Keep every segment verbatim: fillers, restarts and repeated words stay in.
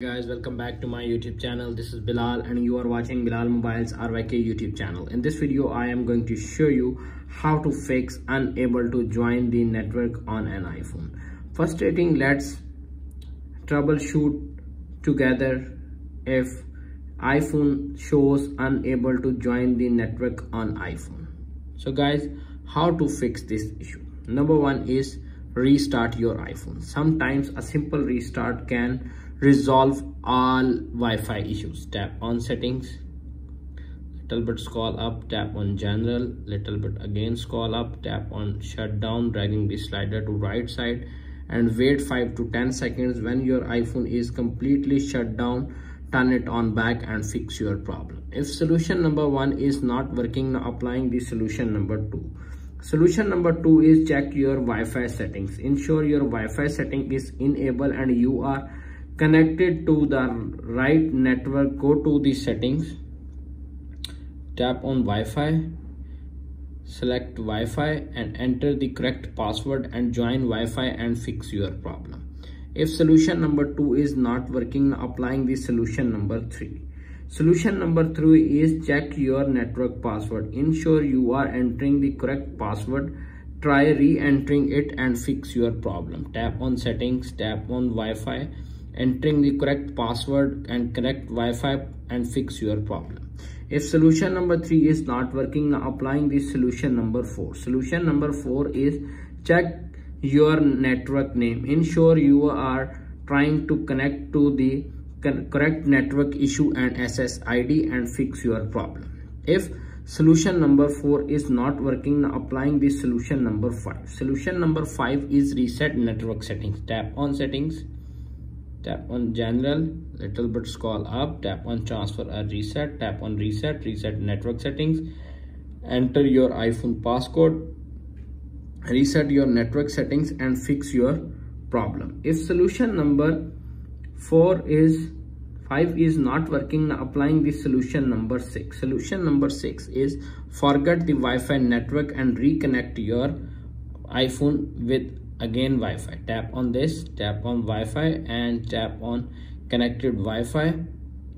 Guys, welcome back to my YouTube channel. This is Bilal and you are watching Bilal Mobile's R Y K YouTube channel. In this video I am going to show you how to fix unable to join the network on an iPhone. Frustrating. Let's troubleshoot together if iPhone shows unable to join the network on iPhone. So guys, how to fix this issue? Number one is restart your iPhone. Sometimes a simple restart can resolve all Wi-Fi issues. Tap on settings, little bit scroll up, tap on general, little bit again scroll up, tap on shutdown, dragging the slider to right side, and wait five to ten seconds. When your iPhone is completely shut down, turn it on back and fix your problem. If solution number one is not working, now applying the solution number two. Solution number two is check your Wi-Fi settings. Ensure your Wi-Fi setting is enabled and you are connected to the right network. Go to the settings, tap on Wi-Fi, select Wi-Fi and enter the correct password and join Wi-Fi and fix your problem. If solution number two is not working, applying the solution number three. Solution number three is check your network password. Ensure you are entering the correct password. Try re-entering it and fix your problem. Tap on settings, tap on Wi-Fi, entering the correct password and correct Wi-Fi and fix your problem. If solution number three is not working, applying the solution number four. Solution number four is check your network name. Ensure you are trying to connect to the correct network issue and S S I D and fix your problem. If solution number four is not working, applying the solution number five. Solution number five is reset network settings. Tap on settings, tap on general, little bit scroll up, tap on transfer or reset, tap on reset, reset network settings, enter your iPhone passcode, reset your network settings and fix your problem. If solution number four is five is not working, applying the solution number six. Solution number six is forget the Wi-Fi network and reconnect your iPhone with again Wi-Fi. Tap on this, tap on Wi-Fi and tap on connected Wi-Fi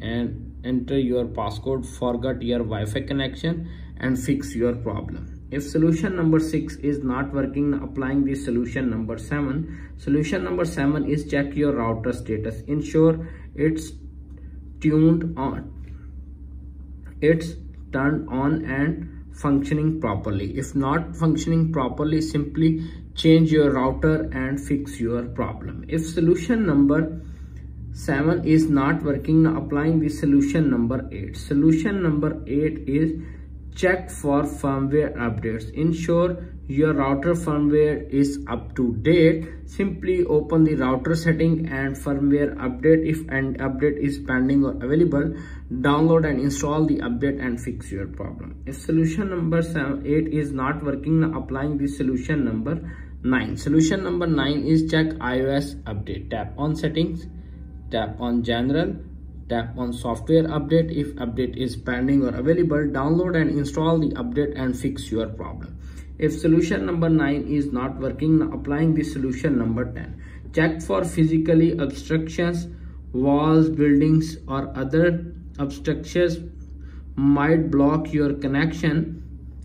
and enter your passcode, forgot your Wi-Fi connection and fix your problem. If solution number six is not working, applying the solution number seven. Solution number seven is check your router status. Ensure it's tuned on, it's turned on and functioning properly. If not functioning properly, simply change your router and fix your problem. If solution number seven is not working, applying the solution number eight. Solution number eight is check for firmware updates. Ensure your router firmware is up to date. Simply open the router setting and firmware update. If an update is pending or available, download and install the update and fix your problem. If solution number seven, eight is not working, applying the solution number nine. Solution number nine is check iOS update. Tap on settings, tap on general, tap on software update. If update is pending or available, download and install the update and fix your problem. If solution number nine is not working, applying the solution number ten. Check for physically obstructions. Walls, buildings or other obstructions might block your connection.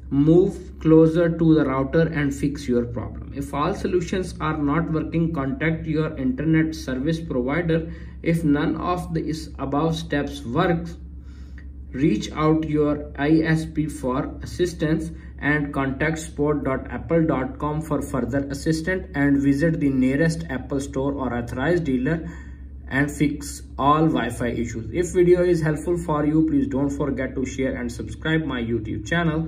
Move closer to the router and fix your problem. If all solutions are not working, contact your internet service provider. If none of the above steps works, reach out your I S P for assistance and contact support dot apple dot com for further assistance and visit the nearest Apple store or authorized dealer and fix all Wi-Fi issues. If video is helpful for you, please don't forget to share and subscribe my YouTube channel.